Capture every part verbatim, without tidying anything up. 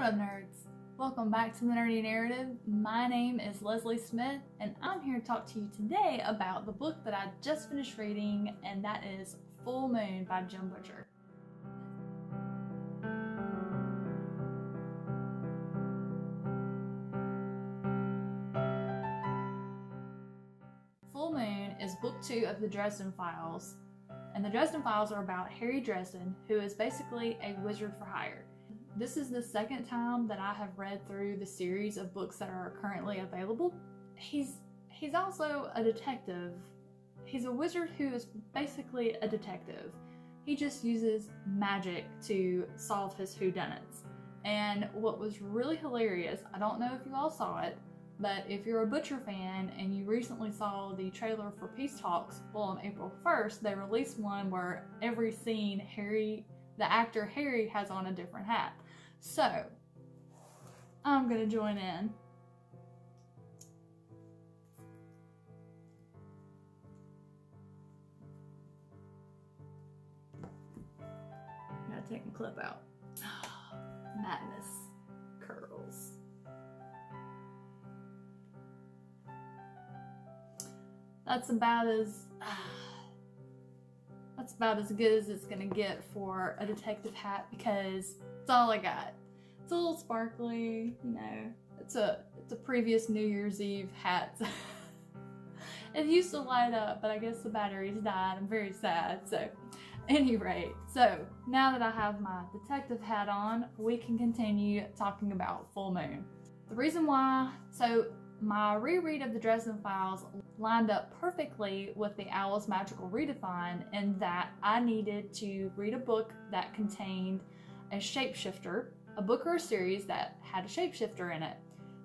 What up, nerds? Welcome back to the Nerdy Narrative. My name is Leslie Smith, and I'm here to talk to you today about the book that I just finished reading, and that is Fool Moon by Jim Butcher. Fool Moon is book two of the Dresden Files, and the Dresden Files are about Harry Dresden, who is basically a wizard for hire. This is the second time that I have read through the series of books that are currently available. He's he's also a detective. He's a wizard who is basically a detective. He just uses magic to solve his whodunits. And what was really hilarious, I don't know if you all saw it, but if you're a Butcher fan and you recently saw the trailer for Peace Talks, well, on April first, they released one where every scene, Harry, the actor Harry, has on a different hat. So, I'm gonna join in. Gotta take a clip out. Madness curls. That's about as uh, that's about as good as it's gonna get for a detective hat, because it's all I got. It's a little sparkly, you know. It's a it's a previous New Year's Eve hat. It used to light up, but I guess the batteries died. I'm very sad. So, any rate, so now that I have my detective hat on, we can continue talking about Full Moon. The reason why, so my reread of the Dresden Files lined up perfectly with the Owl's Magical Redefine, in that I needed to read a book that contained a shapeshifter. A book or a series that had a shapeshifter in it.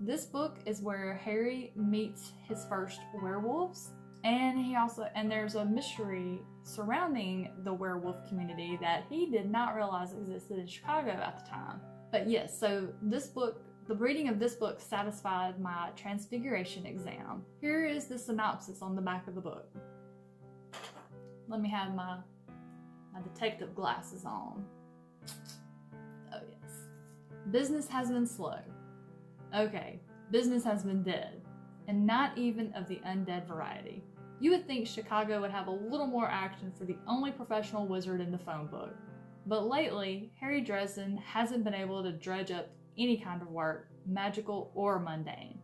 This book is where Harry meets his first werewolves, and he also and there's a mystery surrounding the werewolf community that he did not realize existed in Chicago at the time. But yes, so this book, the reading of this book satisfied my transfiguration exam. Here is the synopsis on the back of the book. Let me have my my detective glasses on. Business has been slow. Okay, business has been dead, and not even of the undead variety. You would think Chicago would have a little more action for the only professional wizard in the phone book. But lately, Harry Dresden hasn't been able to dredge up any kind of work, magical or mundane.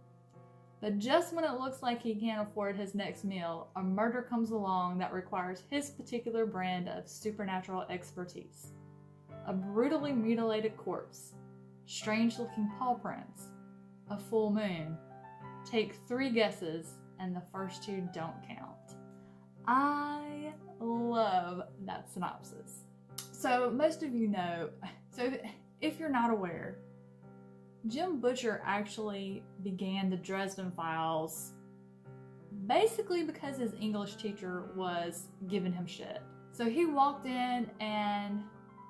But just when it looks like he can't afford his next meal, a murder comes along that requires his particular brand of supernatural expertise. A brutally mutilated corpse, strange-looking paw prints, a full moon. Take three guesses, and the first two don't count. I love that synopsis. So most of you know, so if you're not aware, Jim Butcher actually began the Dresden Files basically because his English teacher was giving him shit. So he walked in and,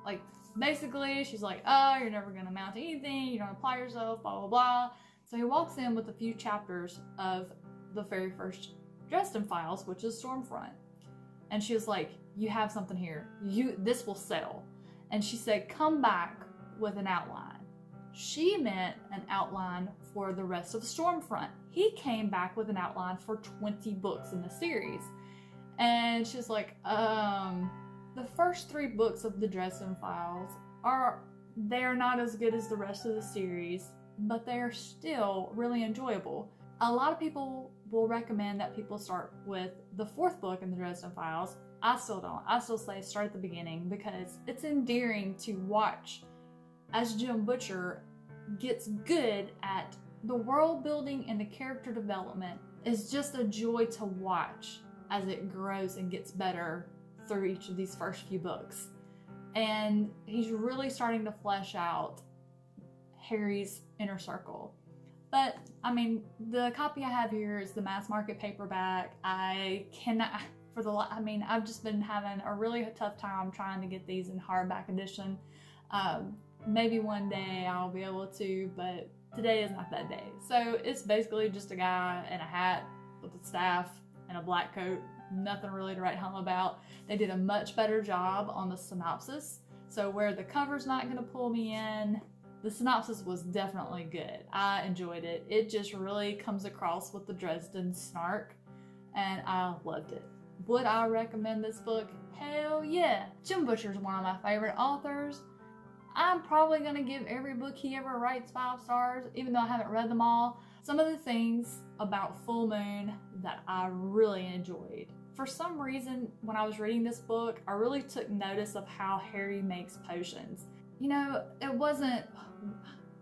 like, basically, she's like, oh, you're never going to amount to anything, you don't apply yourself, blah, blah, blah. So he walks in with a few chapters of the very first Dresden Files, which is Stormfront. And she was like, you have something here. You, this will sell. And she said, come back with an outline. She meant an outline for the rest of Stormfront. He came back with an outline for twenty books in the series. And she's like, um... the first three books of the Dresden Files are, they're not as good as the rest of the series, but they're still really enjoyable. A lot of people will recommend that people start with the fourth book in the Dresden Files. I still don't. I still say start at the beginning, because it's endearing to watch as Jim Butcher gets good at the world building, and the character development is just a joy to watch as it grows and gets better through each of these first few books. And he's really starting to flesh out Harry's inner circle. But I mean, the copy I have here is the mass market paperback. I cannot for the I mean I've just been having a really tough time trying to get these in hardback edition. Um, maybe one day I'll be able to, but today is not that day. So it's basically just a guy in a hat with a staff and a black coat. Nothing really to write home about. They did a much better job on the synopsis. So where the cover's not going to pull me in, the synopsis was definitely good. I enjoyed it. It just really comes across with the Dresden snark, and I loved it. Would I recommend this book? Hell yeah. Jim Butcher's one of my favorite authors. I'm probably going to give every book he ever writes five stars, even though I haven't read them all. Some of the things about Fool Moon that I really enjoyed. For some reason, when I was reading this book, I really took notice of how Harry makes potions. You know, it wasn't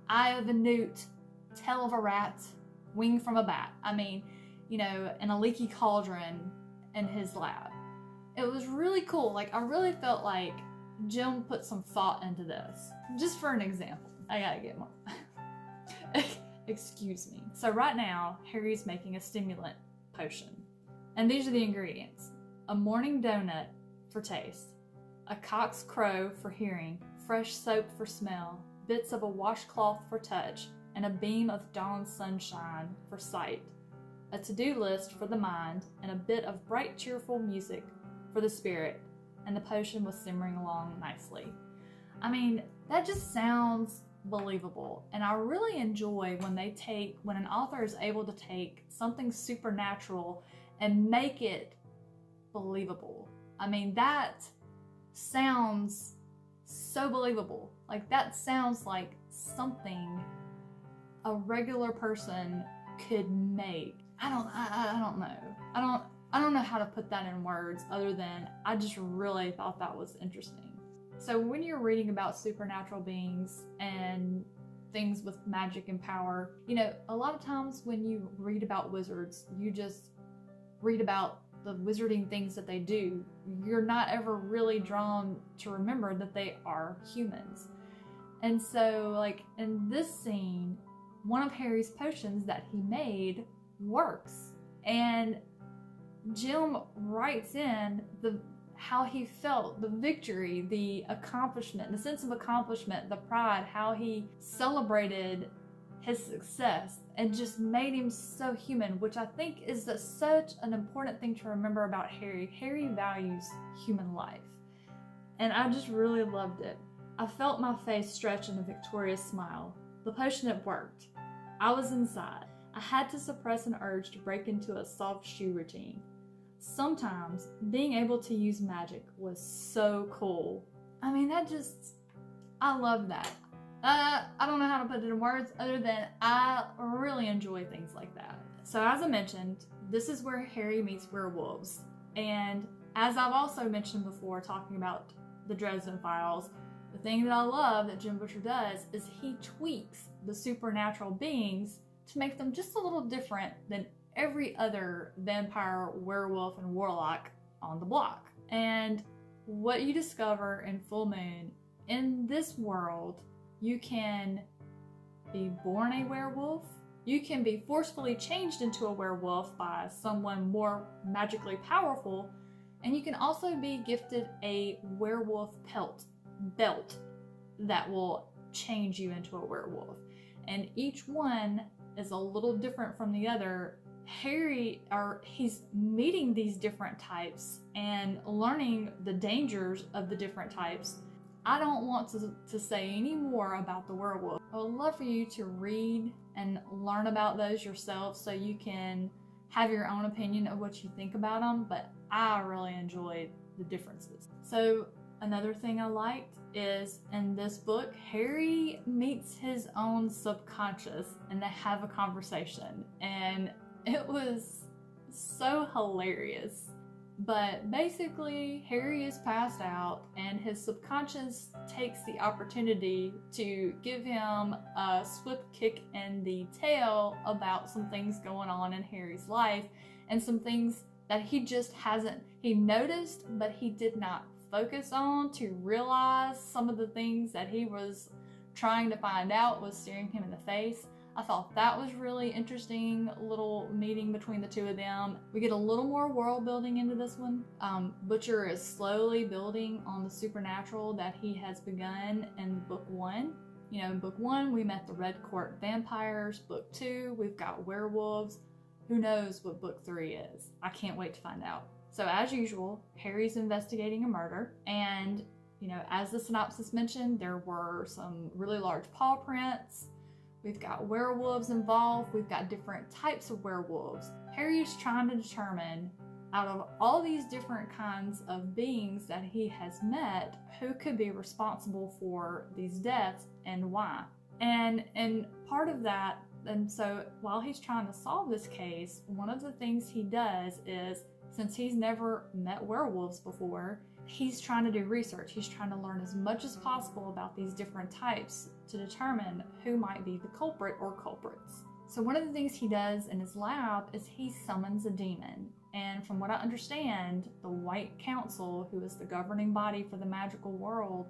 eye of a newt, tail of a rat, wing from a bat. I mean, you know, in a leaky cauldron in his lab. It was really cool. Like, I really felt like Jim put some thought into this. Just for an example, I gotta get one. Excuse me. So right now, Harry's making a stimulant potion. And these are the ingredients. A morning donut for taste, a cock's crow for hearing, fresh soap for smell, bits of a washcloth for touch, and a beam of dawn sunshine for sight, a to-do list for the mind, and a bit of bright cheerful music for the spirit, and the potion was simmering along nicely. I mean, that just sounds believable, and I really enjoy when they take, when an author is able to take something supernatural and make it believable. I mean, that sounds so believable. Like, that sounds like something a regular person could make. I don't, I, I don't know. I don't, I don't know how to put that in words other than I just really thought that was interesting. So when you're reading about supernatural beings and things with magic and power, you know, a lot of times when you read about wizards, you just read about the wizarding things that they do. You're not ever really drawn to remember that they are humans. And so, like, in this scene, one of Harry's potions that he made works, and Jim writes in the how he felt, the victory, the accomplishment, the sense of accomplishment, the pride, how he celebrated his success, and just made him so human, which I think is such an important thing to remember about Harry. Harry values human life, and I just really loved it. I felt my face stretch in a victorious smile. The potion had worked. I was inside. I had to suppress an urge to break into a soft shoe routine. Sometimes being able to use magic was so cool. I mean, that just, I love that. Uh, I don't know how to put it in words other than I really enjoy things like that. So as I mentioned, this is where Harry meets werewolves. And as I've also mentioned before, talking about the Dresden Files, the thing that I love that Jim Butcher does is he tweaks the supernatural beings to make them just a little different than every other vampire, werewolf, and warlock on the block. And what you discover in Full Moon, in this world, you can be born a werewolf, you can be forcefully changed into a werewolf by someone more magically powerful, and you can also be gifted a werewolf pelt, belt that will change you into a werewolf. And each one is a little different from the other. Harry, or he's meeting these different types and learning the dangers of the different types. I don't want to, to say any more about the werewolf. I would love for you to read and learn about those yourself so you can have your own opinion of what you think about them, but I really enjoyed the differences. So another thing I liked is in this book, Harry meets his own subconscious and they have a conversation, and it was so hilarious. But basically, Harry is passed out and his subconscious takes the opportunity to give him a swift kick in the tail about some things going on in Harry's life and some things that he just hasn't, he noticed, but he did not focus on to realize some of the things that he was trying to find out was staring him in the face. I thought that was really interesting little meeting between the two of them. We get a little more world building into this one. Um, Butcher is slowly building on the supernatural that he has begun in book one. You know, in book one, we met the Red Court vampires. Book two, we've got werewolves. Who knows what book three is? I can't wait to find out. So as usual, Harry's investigating a murder, and You know, as the synopsis mentioned, there were some really large paw prints. We've got werewolves involved. We've got different types of werewolves. Harry is trying to determine, out of all these different kinds of beings that he has met, who could be responsible for these deaths and why. And, and part of that, and so while he's trying to solve this case, one of the things he does is, since he's never met werewolves before, he's trying to do research. He's trying to learn as much as possible about these different types to determine who might be the culprit or culprits. So one of the things he does in his lab is he summons a demon. And from what I understand, the White Council, who is the governing body for the magical world,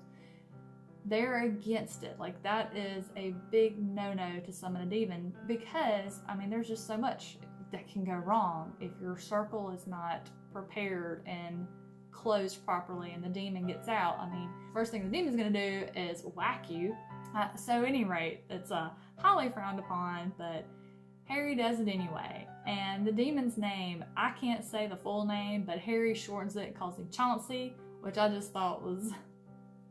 they're against it. Like, that is a big no-no to summon a demon because, I mean, there's just so much that can go wrong if your circle is not prepared and closed properly and the demon gets out. I mean, first thing the demon's gonna do is whack you. Uh, so at any rate, it's uh, highly frowned upon, but Harry does it anyway. And the demon's name, I can't say the full name, but Harry shortens it and calls him Chauncey, which I just thought was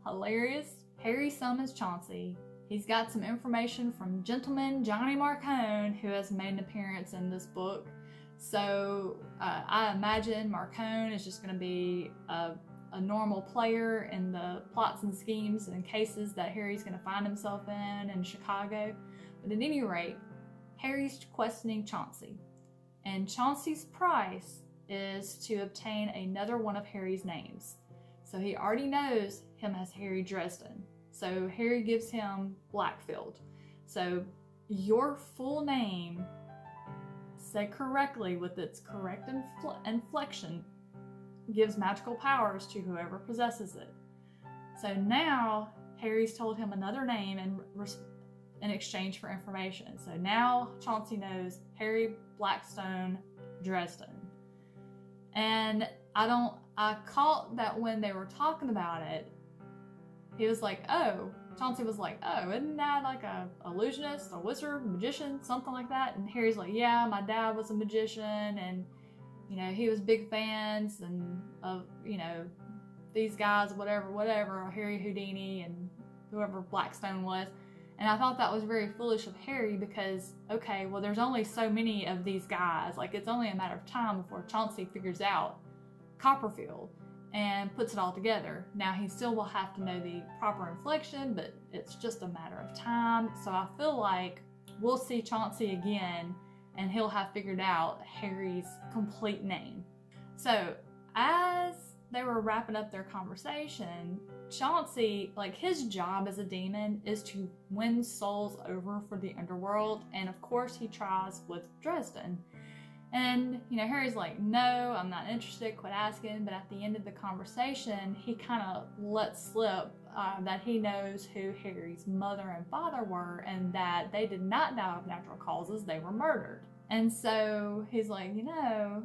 hilarious. Harry summons Chauncey. He's got some information from gentleman Johnny Marcone, who has made an appearance in this book. So uh, I imagine Marcone is just going to be a, a normal player in the plots and schemes and cases that Harry's going to find himself in in Chicago. But at any rate, Harry's questioning Chauncey. And Chauncey's price is to obtain another one of Harry's names. So he already knows him as Harry Dresden. So Harry gives him Blackfield. So your full name, said correctly with its correct infl inflection, gives magical powers to whoever possesses it. So now Harry's told him another name in, in exchange for information. So now Chauncey knows Harry Blackstone Dresden. And I don't, I caught that when they were talking about it, he was like, oh, Chauncey was like, oh, isn't that like a illusionist, a wizard, magician, something like that? And Harry's like, yeah, my dad was a magician, and, you know, he was big fans and of, you know, these guys, whatever, whatever, Harry Houdini and whoever Blackstone was. And I thought that was very foolish of Harry because, okay, well, there's only so many of these guys. Like, it's only a matter of time before Chauncey figures out Copperfield and puts it all together. Now he still will have to know the proper inflection, but it's just a matter of time. So I feel like we'll see Chauncey again and he'll have figured out Harry's complete name. So as they were wrapping up their conversation, Chauncey, like, his job as a demon is to win souls over for the underworld. And of course he tries with Dresden. And, you know, Harry's like, no, I'm not interested, quit asking. But at the end of the conversation, he kind of lets slip uh, that he knows who Harry's mother and father were and that they did not die of natural causes, they were murdered. And so he's like, you know,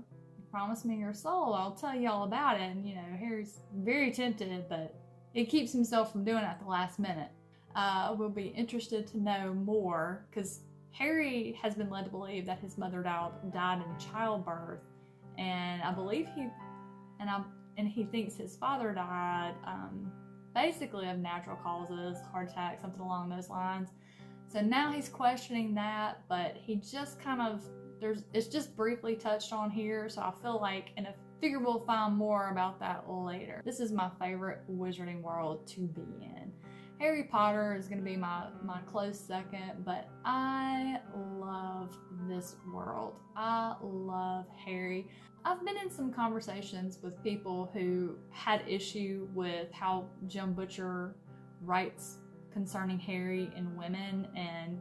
promise me your soul, I'll tell you all about it. And, you know, Harry's very tempted, but he keeps himself from doing it at the last minute. Uh, we'll be interested to know more, because Harry has been led to believe that his mother died in childbirth, and I believe he, and I, and he thinks his father died um, basically of natural causes, heart attack, something along those lines. So now he's questioning that, but he just kind of, there's, it's just briefly touched on here, so I feel like, and I figure we'll find more about that later. This is my favorite wizarding world to be in. Harry Potter is going to be my, my close second, but I love this world. I love Harry. I've been in some conversations with people who had issue with how Jim Butcher writes concerning Harry and women, and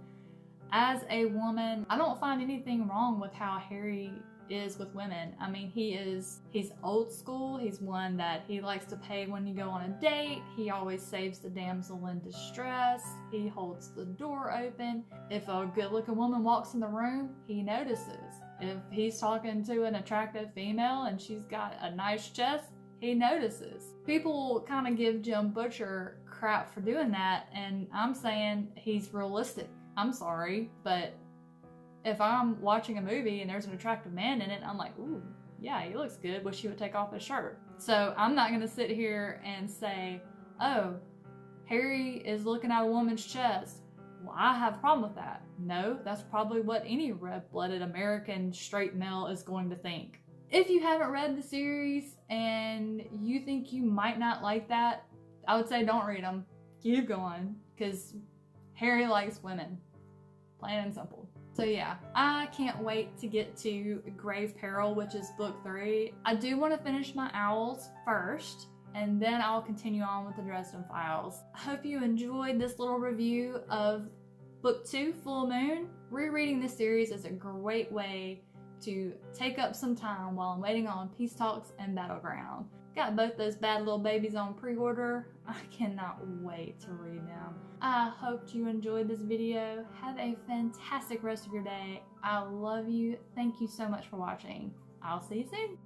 as a woman, I don't find anything wrong with how Harry is with women. I mean, he is, he's old school. He's one that he likes to pay when you go on a date. He always saves the damsel in distress. He holds the door open. If a good looking woman walks in the room, he notices. If he's talking to an attractive female and she's got a nice chest, he notices. People kind of give Jim Butcher crap for doing that, and I'm saying he's realistic. I'm sorry, but if I'm watching a movie and there's an attractive man in it, I'm like, ooh, yeah, he looks good. Wish he would take off his shirt. So I'm not going to sit here and say, oh, Harry is looking at a woman's chest. Well, I have a problem with that. No, that's probably what any red-blooded American straight male is going to think. If you haven't read the series and you think you might not like that, I would say don't read them. Keep going, because Harry likes women. Plain and simple. So yeah, I can't wait to get to Grave Peril, which is book three. I do want to finish my owls first, and then I'll continue on with the Dresden Files. I hope you enjoyed this little review of book two, Fool Moon. Rereading this series is a great way to take up some time while I'm waiting on Peace Talks and Battleground. Got both those bad little babies on pre-order. I cannot wait to read them. I hope you enjoyed this video. Have a fantastic rest of your day. I love you. Thank you so much for watching. I'll see you soon.